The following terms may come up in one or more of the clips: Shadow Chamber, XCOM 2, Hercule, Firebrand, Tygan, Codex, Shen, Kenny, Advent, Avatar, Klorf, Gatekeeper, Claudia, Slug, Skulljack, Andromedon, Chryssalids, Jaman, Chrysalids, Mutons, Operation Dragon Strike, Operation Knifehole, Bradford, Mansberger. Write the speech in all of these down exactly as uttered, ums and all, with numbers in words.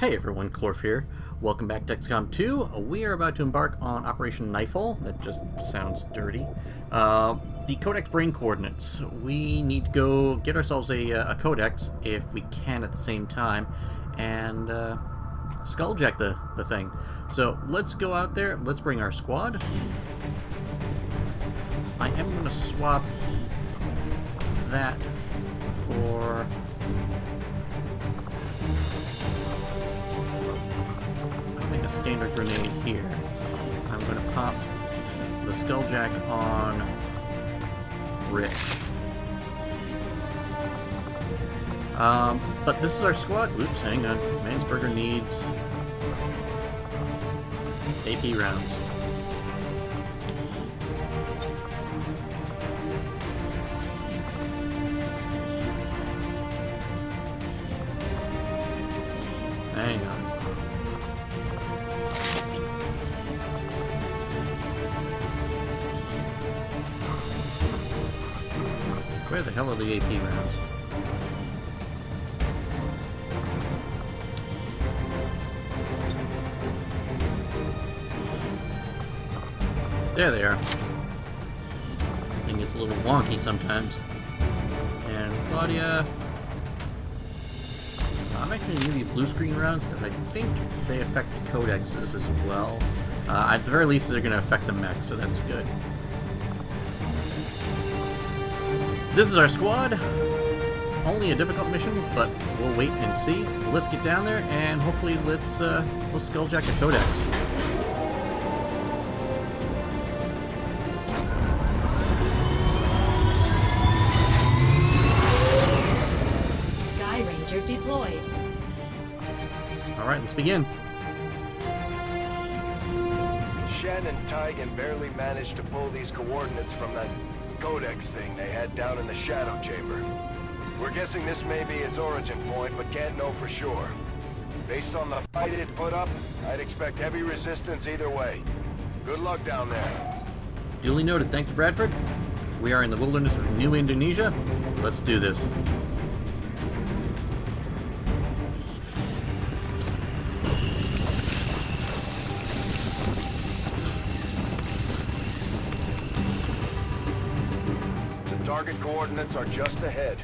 Hey everyone, Klorf here. Welcome back to X COM two. We are about to embark on Operation Knifehole. That just sounds dirty. Uh, the Codex brain coordinates. We need to go get ourselves a, a Codex, if we can at the same time, and uh, Skulljack the, the thing. So let's go out there, let's bring our squad. I am going to swap that for... standard grenade here. I'm going to pop the Skulljack on Rick. Um, but this is our squad. Oops, hang on. Mansberger needs A P rounds. Hang on. Where the hell are the A P rounds? There they are. Thing gets a little wonky sometimes. And Claudia... I'm actually going to do the blue screen rounds, because I think they affect the codexes as well. Uh, at the very least, they're going to affect the mech, so that's good. This is our squad. Only a difficult mission, but we'll wait and see. Let's get down there and hopefully let's uh, we'll Skulljack a Codex. Sky Ranger deployed. All right, let's begin. Shen and Tygan barely managed to pull these coordinates from that Codex thing they had down in the Shadow Chamber. We're guessing this may be its origin point, but can't know for sure. Based on the fight it put up, I'd expect heavy resistance either way. Good luck down there. Duly noted. Thank you, Bradford. We are in the wilderness of New Indonesia. Let's do this. Target coordinates are just ahead.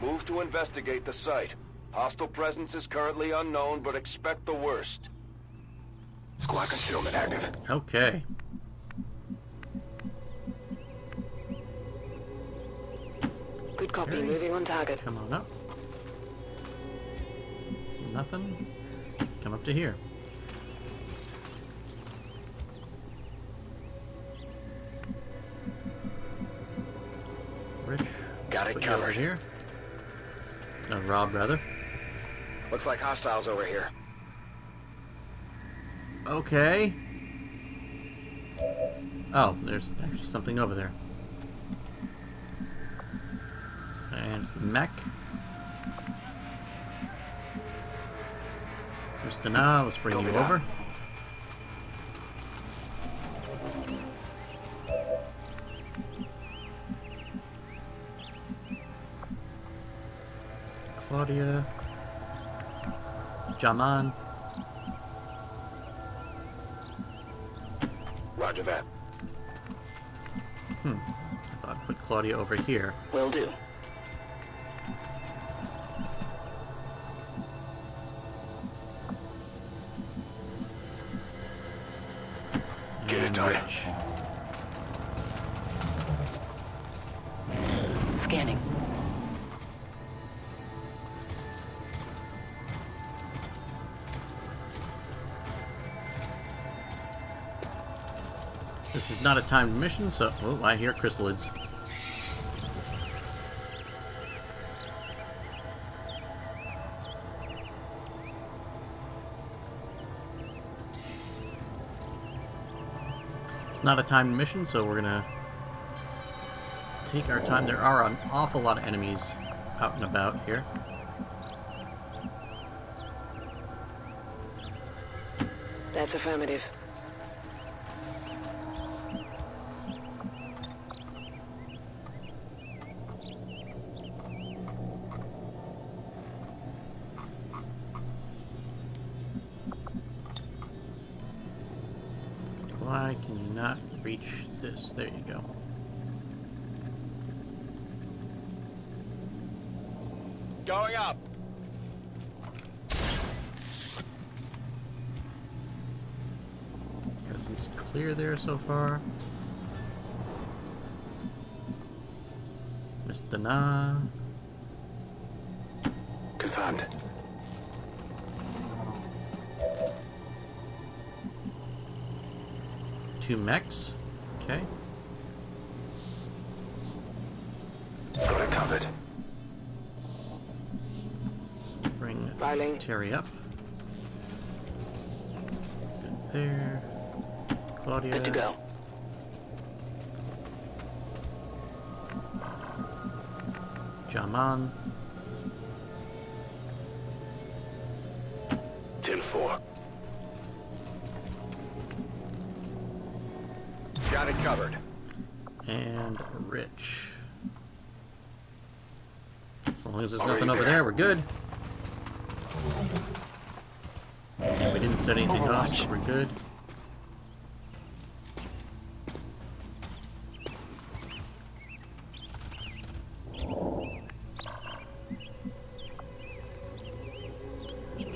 Move to investigate the site. Hostile presence is currently unknown, but expect the worst. Squad concealment active. Okay. Good copy. Okay. Moving on target. Come on up. Nothing. Come up to here. Got it covered here. Uh, Rob, rather. Looks like hostiles over here. Okay. Oh, there's actually something over there. And it's the mech. There's the now. Let's bring you over. Claudia, Jaman. Roger that. Hmm. I thought I'd put Claudia over here. Will do. And get it done. Scanning. This is not a timed mission, so... Oh, I hear Chrysalids. It's not a timed mission, so we're gonna take our time. There are an awful lot of enemies out and about here. That's affirmative. Why can you not reach this? There you go. Going up. Everything's clear there so far. Mister Na. Confirmed. Two mechs. Okay. Got it covered. Bring Terry up. Good there. Claudia. Good to go. Jaman. ten four. Got it covered. And Rich. As long as there's nothing over there, we're good. And we didn't set anything off, so we're good.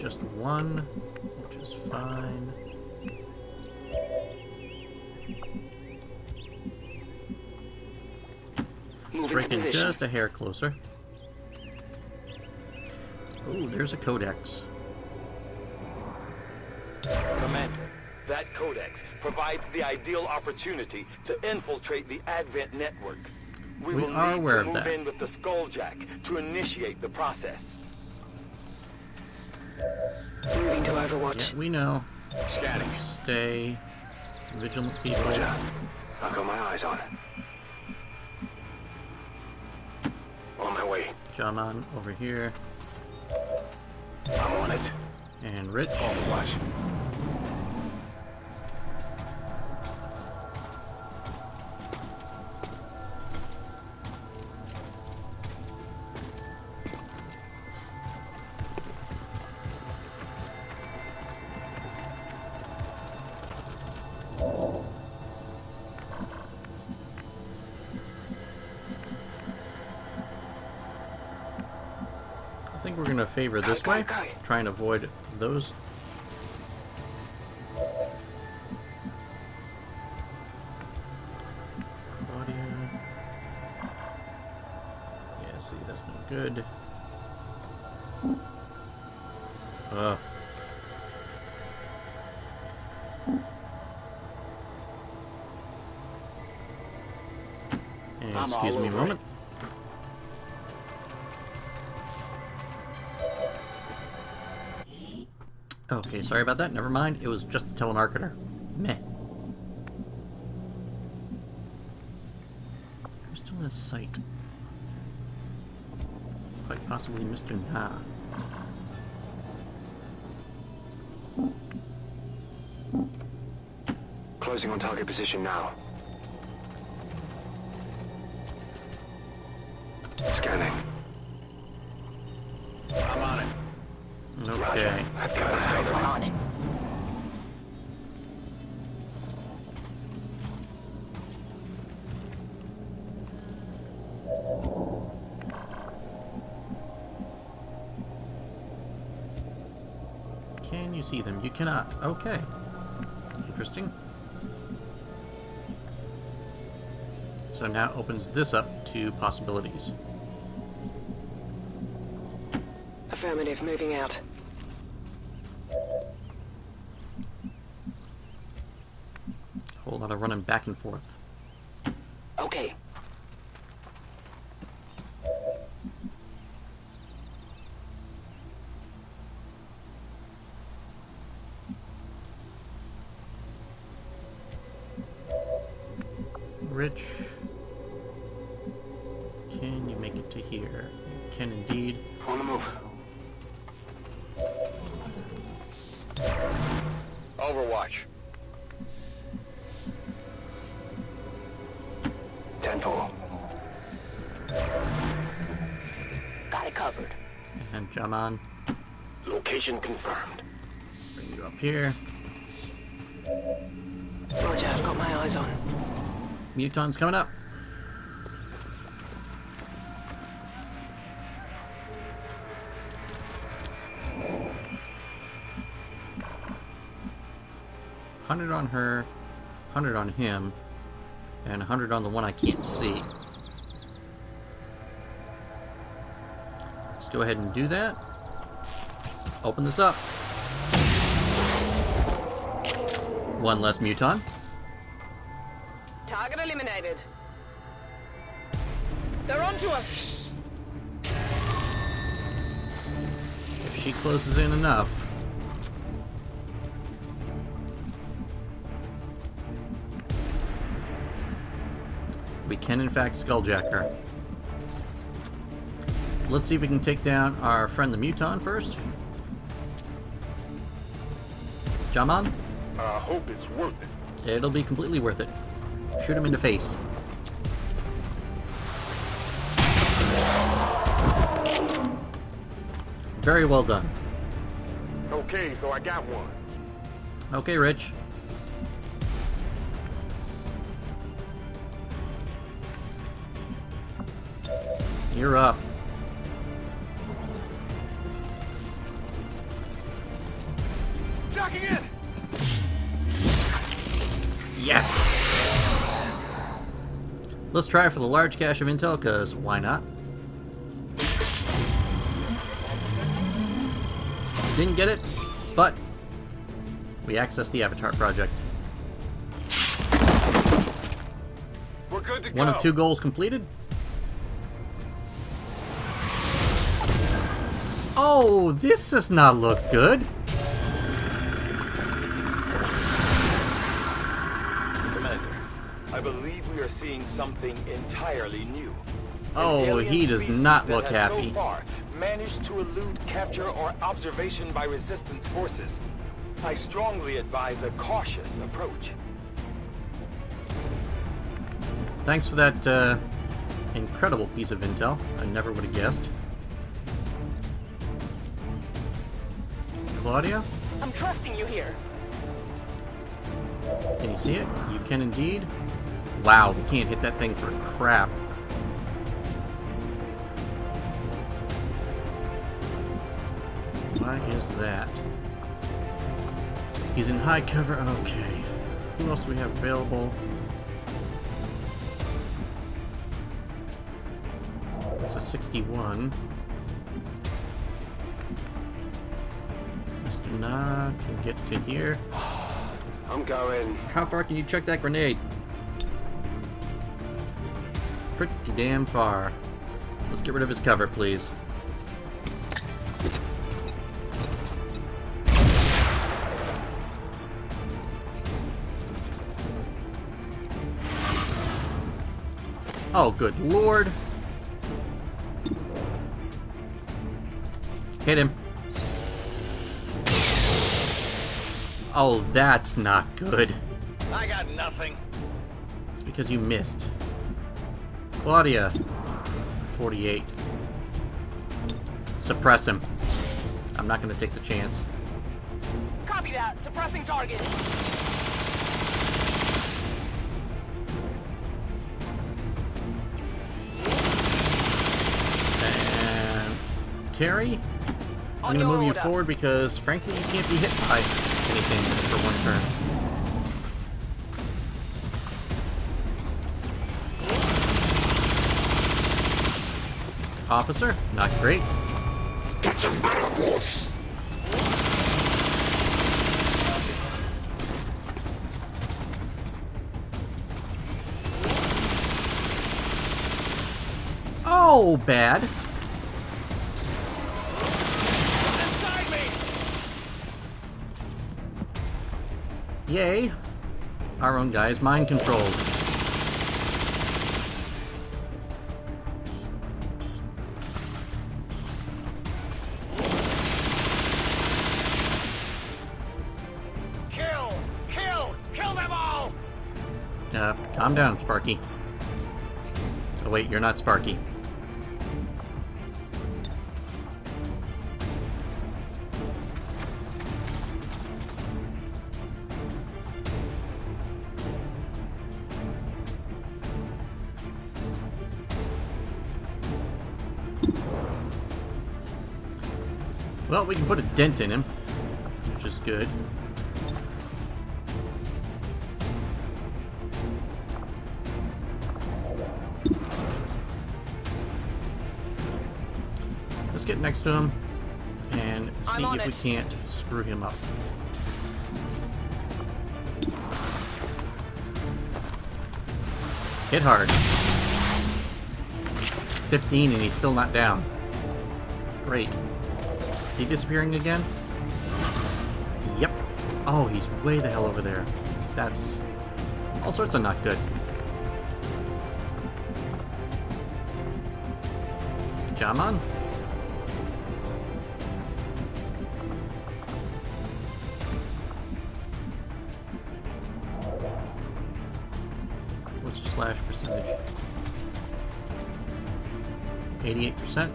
Just one, which is fine. Let's break in just a hair closer. Oh, there's a Codex. Commander, that Codex provides the ideal opportunity to infiltrate the Advent network. We, we will are need aware to of move that. in with the Skulljack to initiate the process. Moving to Overwatch. Yeah, we know. Static. Stay vigilant, people. Roger. I've got my eyes on it. On my way. Jaman over here. I'm on it. And Rich. Overwatch. We're going to favor this way, try and avoid those. Claudia. Yeah, see, that's no good. Uh. And excuse me a moment. Okay, sorry about that. Never mind. It was just a telemarketer. Meh. We're still in sight. Quite possibly Mister Na. Closing on target position now. Scanning. I'm on it. Okay. I've got it. Can you see them? You cannot. Okay. Interesting. So now opens this up to possibilities. Affirmative, moving out. Whole lot of running back and forth. Okay. Rich, can you make it to here? You can indeed. On the move. Overwatch. Tempo. Got it covered. And Jaman. Location confirmed. Bring you up here. Roger, I've got my eyes on. Mutons coming up. one hundred on her, one hundred on him, and one hundred on the one I can't see. Let's go ahead and do that. Open this up. One less Muton. Target eliminated. They're on to us. If she closes in enough. We can, in fact, Skulljack her. Let's see if we can take down our friend the Muton first. Jaman? I hope it's worth it. It'll be completely worth it. Shoot him in the face. Very well done. Okay, so I got one. Okay, Rich. You're up. Jacking in. Yes. Let's try for the large cache of intel, cause why not? Didn't get it, but we accessed the Avatar project. We're good to go. One of two goals completed. Oh, this does not look good. Commander, I believe we are seeing something entirely new. Oh, he does not look happy. So far, managed to elude capture or observation by resistance forces. I strongly advise a cautious approach. Thanks for that uh, incredible piece of intel. I never would have guessed. Claudia? I'm trusting you here. Can you see it? You can indeed. Wow, we can't hit that thing for crap. Why is that? He's in high cover. Okay. Who else do we have available? It's a sixty-one. Nah, can get to here. I'm going. How far can you chuck that grenade? Pretty damn far. Let's get rid of his cover, please. Oh, good lord. Hit him. Oh, that's not good. I got nothing. It's because you missed. Claudia, forty-eight. Suppress him. I'm not going to take the chance. Copy that. Suppressing target. And Terry, I'm going to move you forward because, frankly, you can't be hit by anything for one turn. Officer, not great. That's a battle boss. Oh, bad. Yay! Our own guy is mind controlled. Kill! Kill! Kill them all! Uh, calm down, Sparky. Oh wait, you're not Sparky. Well, we can put a dent in him, which is good. Let's get next to him and see if we can't screw him up. Hit hard. fifteen and he's still not down. Great. Is he disappearing again? Yep. Oh, he's way the hell over there. That's all sorts of not good. Jaman? What's your slash percentage? eighty-eight percent.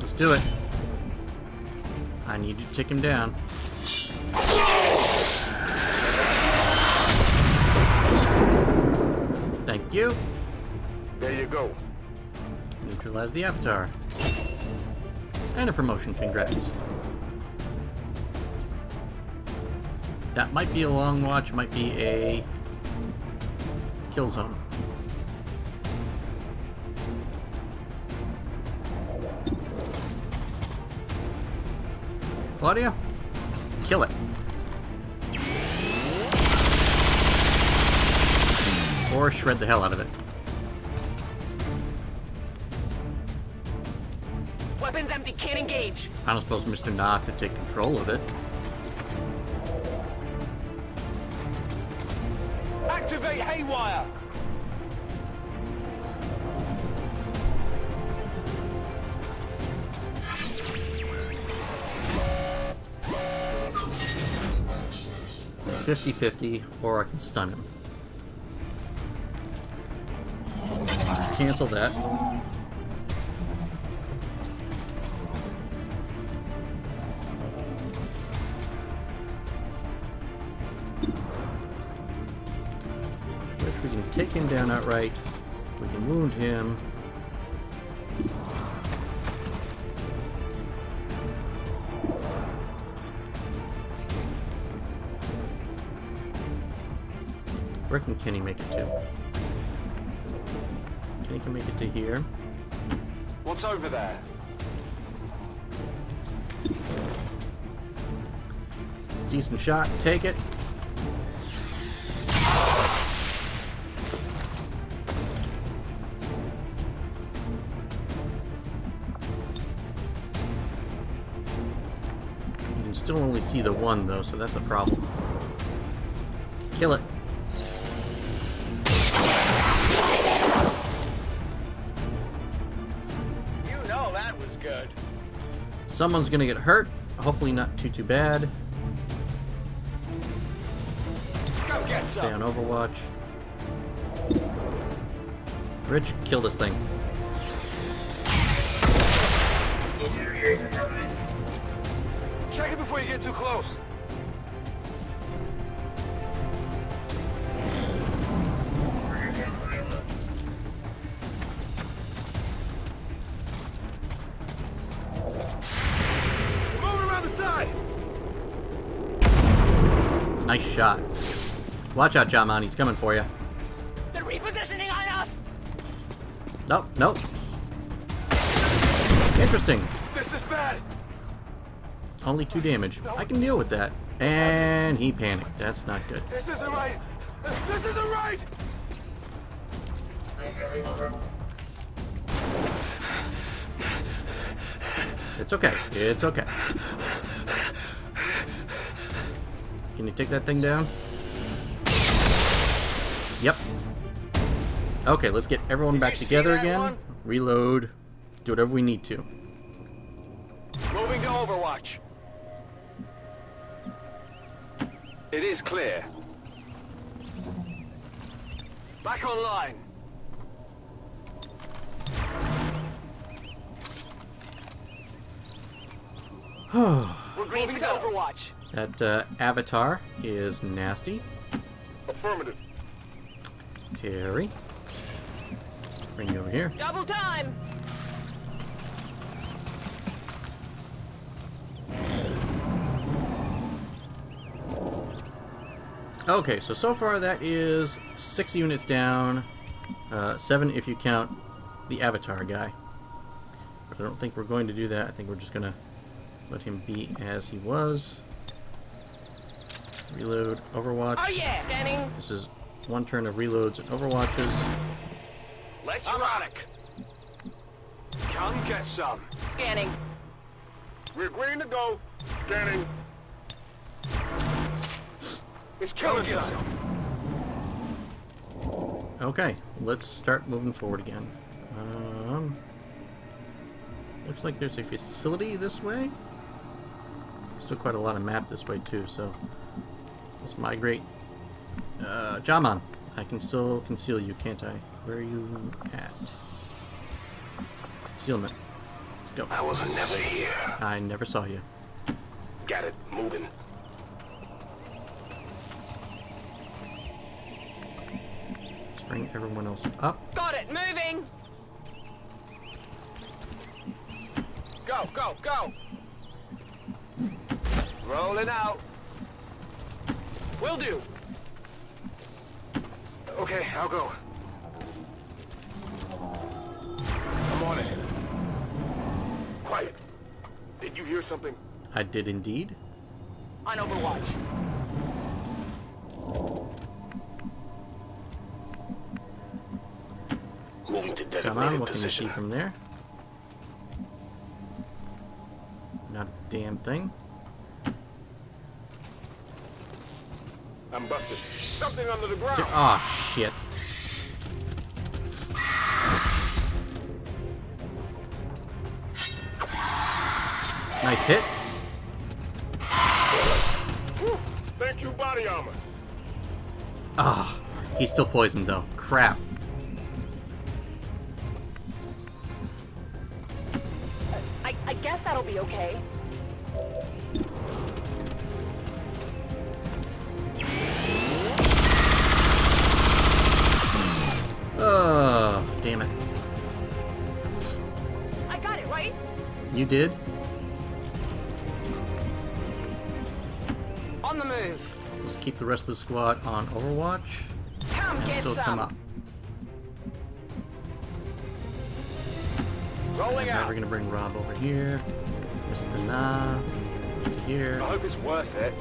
Let's do it. I need to take him down. Thank you. There you go. Neutralize the Avatar. And a promotion, congrats. That might be a long watch, might be a kill zone. Claudia, kill it. Or shred the hell out of it. Weapons empty, can't engage. I don't suppose Mister Knot could take control of it. Activate Haywire! fifty fifty, or I can stun him. Cancel that. Which we can take him down outright. We can wound him. Where can Kenny make it to? Kenny can make it to here. What's over there? Decent shot. Take it. You can still only see the one though, so that's the problem. Kill it. Someone's gonna get hurt. Hopefully not too too bad. Stay on Overwatch. Rich, kill this thing. Check it before you get too close. Nice shot. Watch out, Jaman. He's coming for you. They're repositioning on us. Nope, nope. Interesting. This is bad. Only two damage. I can deal with that. And he panicked. That's not good. This isn't right. This isn't right. It's okay. It's okay. Can you take that thing down? Yep. Okay, let's get everyone back together again. Reload. Do whatever we need to. Moving to Overwatch. It is clear. Back online. We're green for Overwatch. That uh, Avatar is nasty. Affirmative. Terry, bring you over here. Double time. Okay, so so far that is six units down, uh, seven if you count the Avatar guy. But I don't think we're going to do that. I think we're just gonna let him be as he was. Reload, Overwatch. Oh yeah, scanning. This is one turn of reloads and Overwatches. Let's erotic. Come get some. Scanning. We're green to go. Scanning. It's killing us. Okay, let's start moving forward again. Um, looks like there's a facility this way. Still quite a lot of map this way too, so let's migrate. Uh, Jaman, I can still conceal you, can't I? Where are you at? Concealment. Let's go. I wasn't never here. I never saw you. Got it. Moving. Bring everyone else up. Got it! Moving! Go, go, go! Rolling out. Will do. Okay, I'll go. I'm on it. Quiet. Did you hear something? I did indeed. On Overwatch. Come on, what can you see from there? Not a damn thing. I'm busted. Something under the ground. Ah, oh, shit. Nice hit. Thank you, body armor. Ah, oh, he's still poisoned though. Crap. That'll be okay. Oh, damn it. I got it, right? You did? On the move. Let's keep the rest of the squad on Overwatch. Come and get still some. Come up. Rolling out. Now we're gonna bring Rob over here, Mister Na here. I hope it's worth it.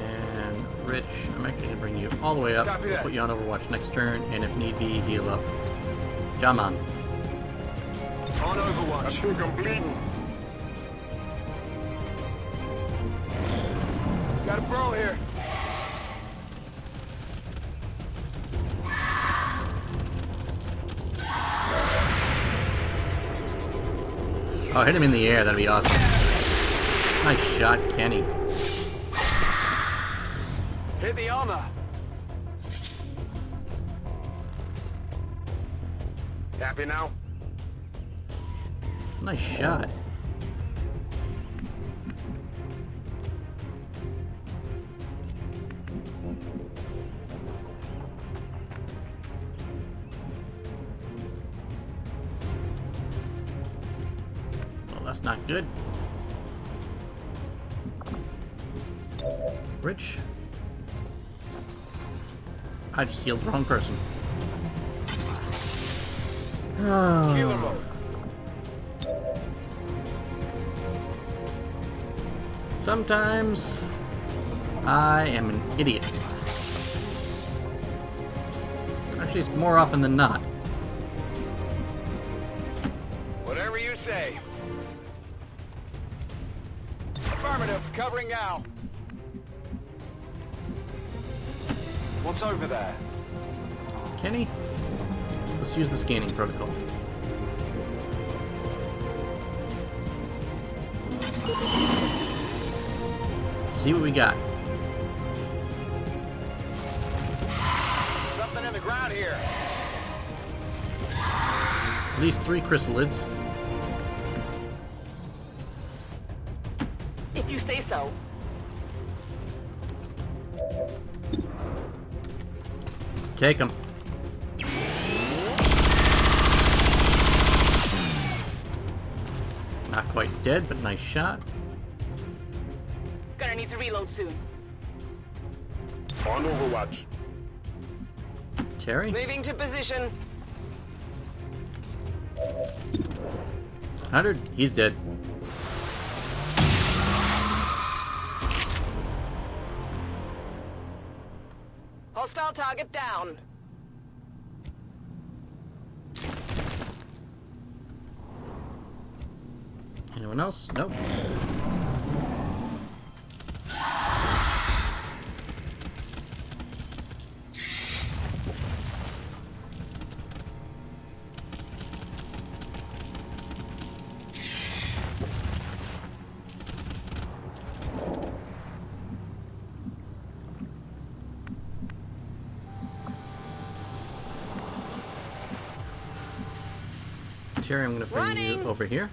And Rich, I'm actually gonna bring you all the way up. Copy we'll that. Put you on Overwatch next turn, and if need be, heal up. Jaman. On Overwatch. I think I'm bleeding. Got a bro here. Oh, hit him in the air, that'd be awesome. Nice shot, Kenny. Hit the armor. Happy now? Nice shot. That's not good. Rich. I just healed the wrong person. Oh. Healer mode. Sometimes I am an idiot. Actually, it's more often than not. Whatever you say. Covering now. What's over there? Kenny? Let's use the scanning protocol. See what we got. Something in the ground here. At least three Chrysalids. so. Take him. Not quite dead, but nice shot. Gonna need to reload soon. On overwatch. Terry? Moving to position. one hundred. He's dead. Hostile target down. Anyone else? Nope. Terry, I'm going to bring Running. you over here.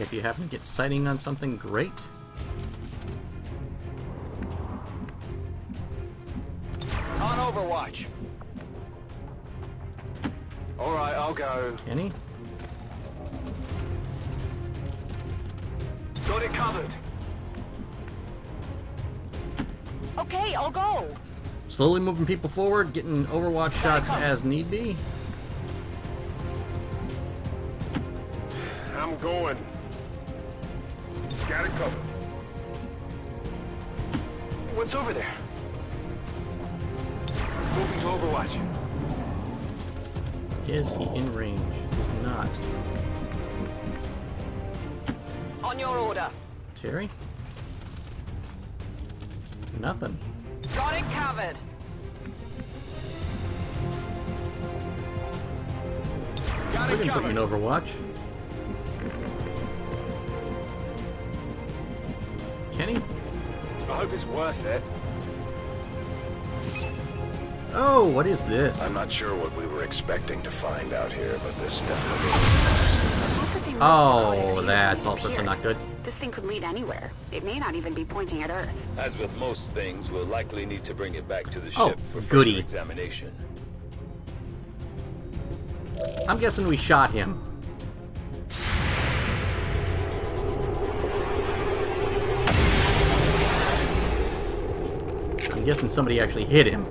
If you happen to get sighting on something, great. On overwatch. All right, I'll go. Kenny? Got it covered. Okay, I'll go. Slowly moving people forward, getting overwatch Got shots as need be. I'm going. Got it covered. What's over there? Moving to overwatch. Is he in range? He's not. On your order. Terry? Nothing. Got it covered. Got it covered. Still put you in overwatch. Kenny? I hope it's worth it. Oh, what is this? I'm not sure what we were expecting to find out here, but this definitely. Oh, that's all sorts of not good. This thing could lead anywhere. It may not even be pointing at Earth. As with most things, we'll likely need to bring it back to the ship for further examination. I'm guessing we shot him. I'm guessing somebody actually hit him.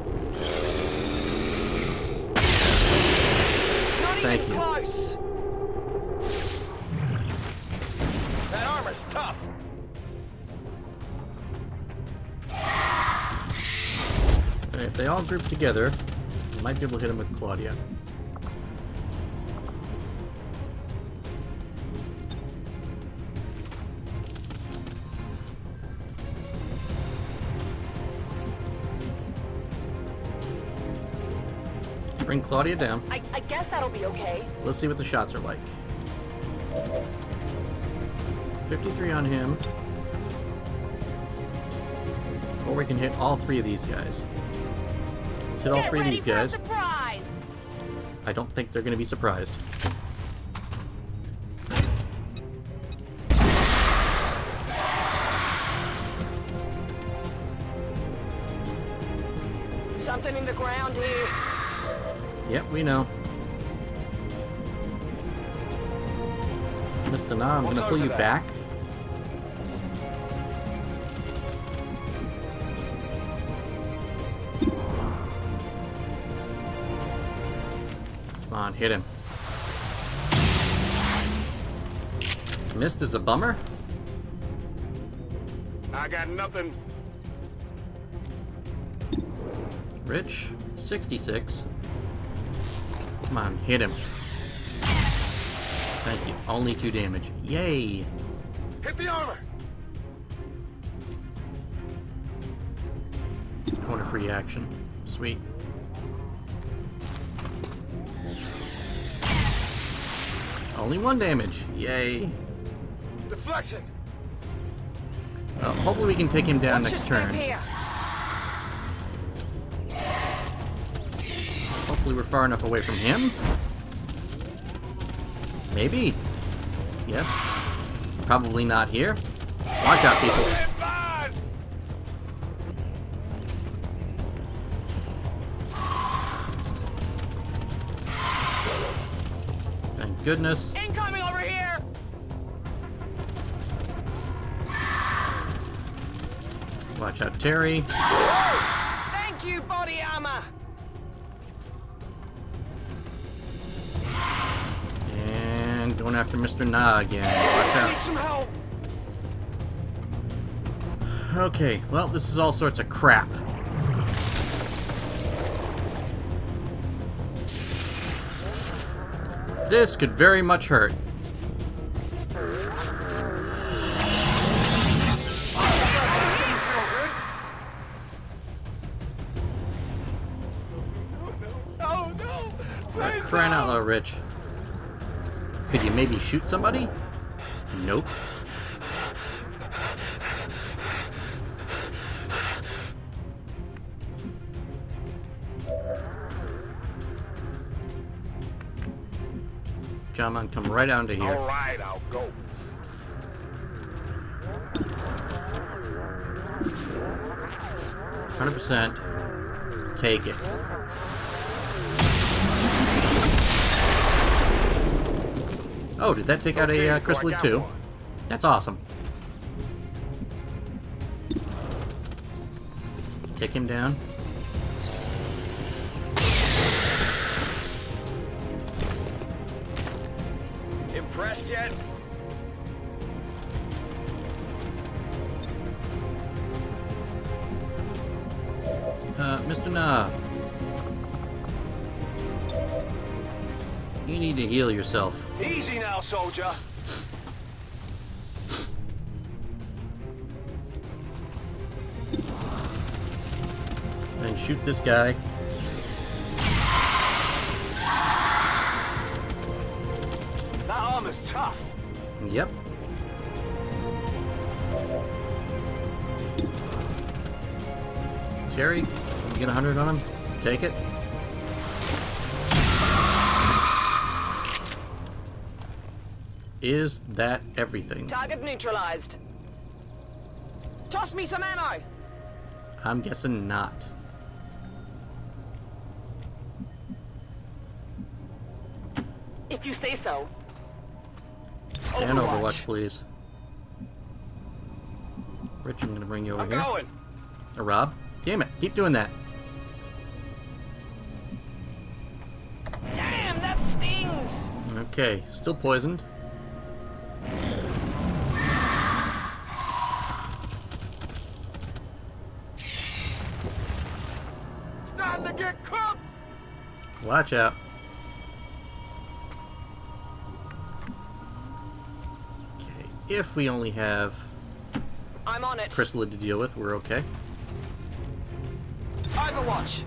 Thank you. That armor's tough. And if they all group together, you might be able to hit him with Claudia. Bring Claudia down. I, I guess that'll be okay. Let's see what the shots are like. fifty-three on him. Or we can hit all three of these guys. Let's hit all three of these guys. Surprise! I don't think they're going to be surprised. Something in the ground here. Yep, we know. Mister Na, I'm going to pull you back. Come on, hit him. Missed is a bummer. I got nothing. Rich, sixty-six. Come on, hit him. Thank you. Only two damage. Yay! Hit the armor! I want a free action. Sweet. Only one damage. Yay! Deflection! Well, hopefully we can take him down next turn. We're far enough away from him. Maybe. Yes. Probably not here. Watch out, people. Thank goodness. Incoming over here. Watch out, Terry. Thank you, body armor. And going after Mister Na again. Watch out. Need some help. Okay, well, this is all sorts of crap. This could very much hurt. Oh, no. For crying out loud, Rich. Could you maybe shoot somebody? Nope. Jaman, come right down to here. All right, I'll go. one hundred percent. Take it. Oh, did that take out a uh, Chrysalid too? That's awesome. Take him down. Impressed yet? Uh, Mister Na, you need to heal yourself. Easy now, soldier. Then shoot this guy. Yep. Terry, you get a hundred on him? Take it. Is that everything? Target neutralized. Toss me some ammo! I'm guessing not. If you say so. Stand Overwatch, please. Rich, I'm gonna bring you over I'm here. Going. Or Rob? Damn it! Keep doing that. Damn, that stings. Okay, still poisoned. It's time to get cooked. Watch out. If we only have I'm on it. Chrysalid to deal with, we're okay. Overwatch.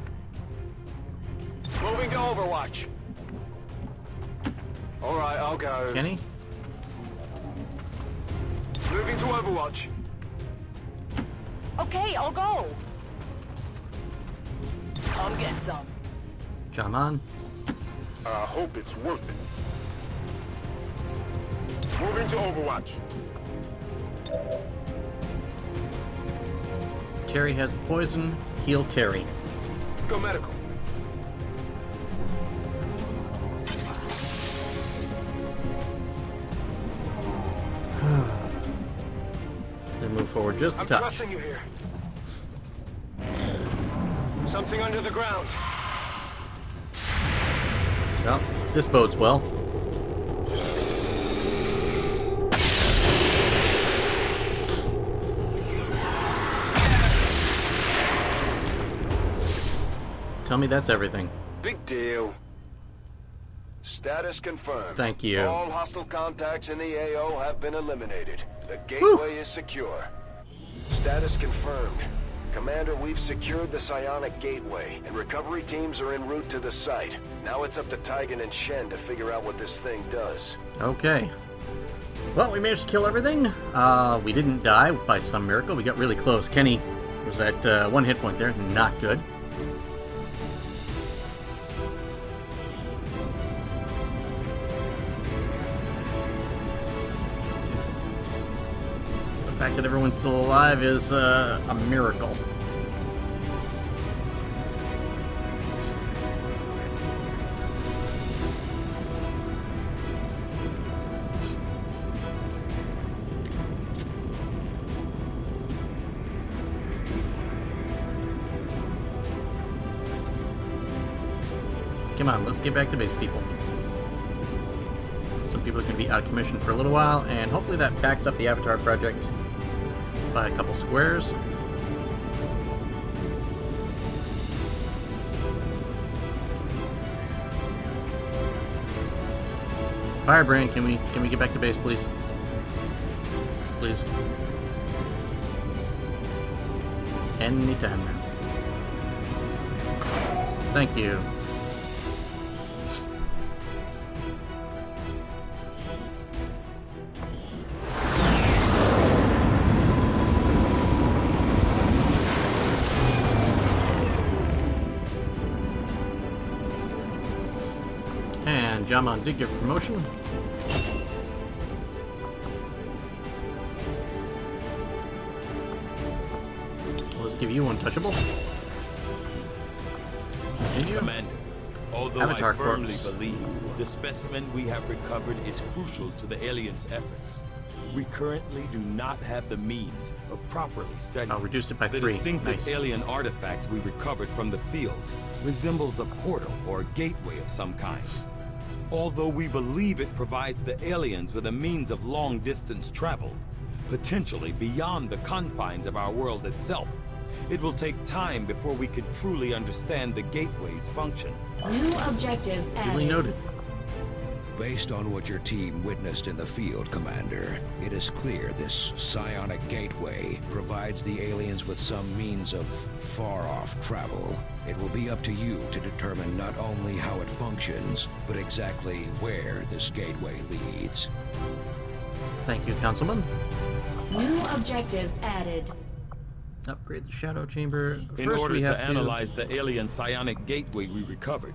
Moving to Overwatch. All right, I'll go. Kenny. Moving to Overwatch. Okay, I'll go. Come get some. Jaman. I hope it's worth it. Moving to Overwatch. Terry has the poison. Heal Terry. Go medical. They move forward just a touch. I'm trusting you here. Something under the ground. Well, this bodes well. Tell me that's everything. Big deal. Status confirmed. Thank you. All hostile contacts in the A O have been eliminated. The gateway Woo. is secure. Status confirmed. Commander, we've secured the psionic gateway, and recovery teams are en route to the site. Now it's up to Tygan and Shen to figure out what this thing does. Okay. Well, we managed to kill everything. Uh, we didn't die by some miracle. We got really close. Kenny was at uh, one hit point there. Not good. fact that everyone's still alive is uh, a miracle. Come on, let's get back to base, people. Some people are going to be out of commission for a little while, and hopefully that backs up the Avatar project by a couple squares. Firebrand, can we can we get back to base, please? Please. Anytime now. Thank you. Jaman did get promotion. Let's give you untouchable. Continue. Commander, although Avatar I firmly corpse. believe the specimen we have recovered is crucial to the aliens' efforts, we currently do not have the means of properly studying. I reduced it by the three. The distinctive nice. alien artifact we recovered from the field resembles a portal or a gateway of some kind. Although we believe it provides the aliens with a means of long-distance travel, potentially beyond the confines of our world itself, it will take time before we can truly understand the gateway's function. New objective added. Duly noted. Based on what your team witnessed in the field, Commander, it is clear this psionic gateway provides the aliens with some means of far-off travel. It will be up to you to determine not only how it functions, but exactly where this gateway leads. Thank you, Councilman. New objective added. Upgrade the Shadow Chamber. In First, order we have to analyze to... the alien psionic gateway we recovered,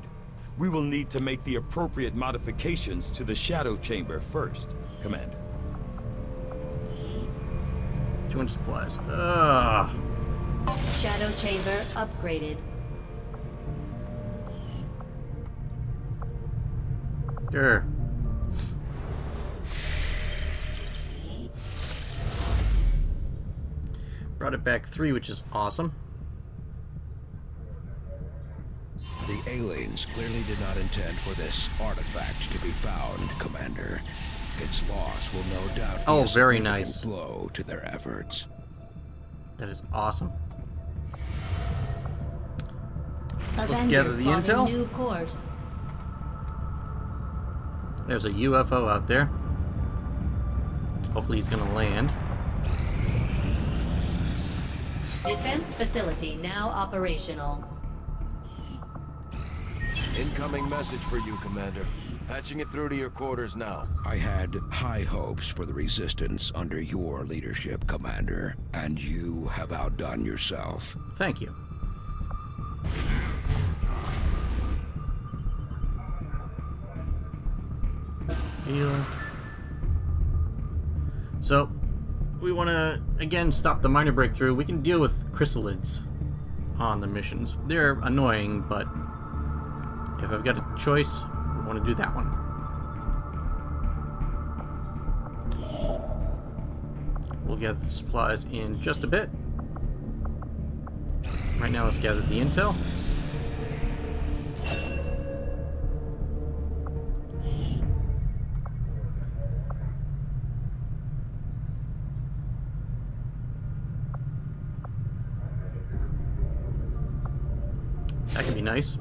we will need to make the appropriate modifications to the Shadow Chamber first, Commander. Joint supplies. Ugh. Shadow Chamber upgraded. Sure. Brought it back three, which is awesome. The aliens clearly did not intend for this artifact to be found, Commander. Its loss will no doubt be oh, a very nice blow to their efforts. That is awesome. Avenger Let's gather the intel. New course. There's a U F O out there. Hopefully he's going to land. Defense facility now operational. Incoming message for you, Commander. Patching it through to your quarters now. I had high hopes for the Resistance under your leadership, Commander, and you have outdone yourself. Thank you. Heal. So, we want to, again, stop the minor breakthrough. We can deal with Chryssalids on the missions. They're annoying, but... if I've got a choice, I want to do that one. We'll gather the supplies in just a bit. Right now, let's gather the intel. That could be nice.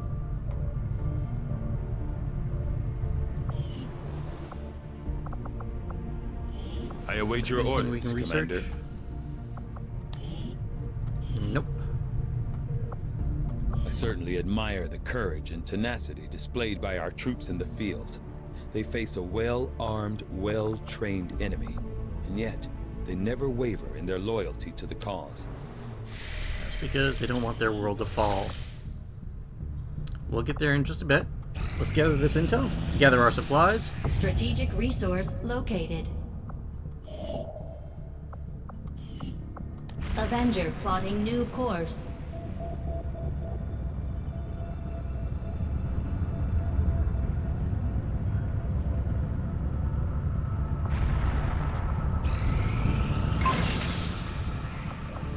I await your orders, we can research? Commander. Nope. I certainly admire the courage and tenacity displayed by our troops in the field. They face a well-armed, well-trained enemy, and yet they never waver in their loyalty to the cause. That's because they don't want their world to fall. We'll get there in just a bit. Let's gather this intel, gather our supplies. Strategic resource located. Avenger plotting new course.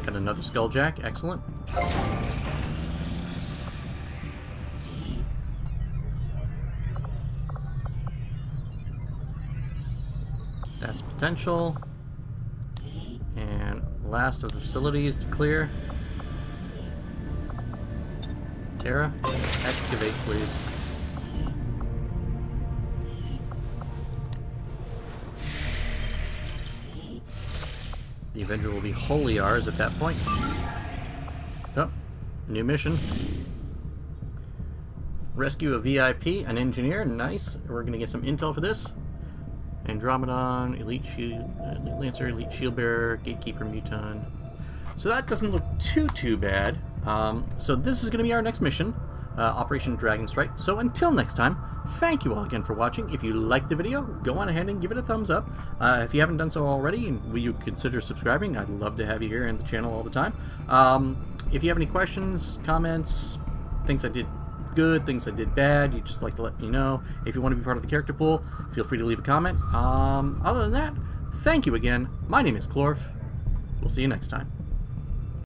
Got another Skulljack, excellent. That's potential. And last of the facilities to clear. Terra, excavate, please. The Avenger will be wholly ours at that point. Oh, new mission. Rescue a V I P, an engineer, nice. We're gonna get some intel for this. Andromedon, Elite Shield, uh, Lancer, Elite Shield Bearer, Gatekeeper, Muton. So that doesn't look too, too bad. Um, so this is going to be our next mission, uh, Operation Dragon Strike. So until next time, thank you all again for watching. If you liked the video, go on ahead and give it a thumbs up. Uh, if you haven't done so already, and will you consider subscribing? I'd love to have you here on the channel all the time. Um, if you have any questions, comments, things I did good, things I did bad, you just like to let me know. If you want to be part of the character pool, feel free to leave a comment. Um, other than that, thank you again. My name is Klorf. We'll see you next time.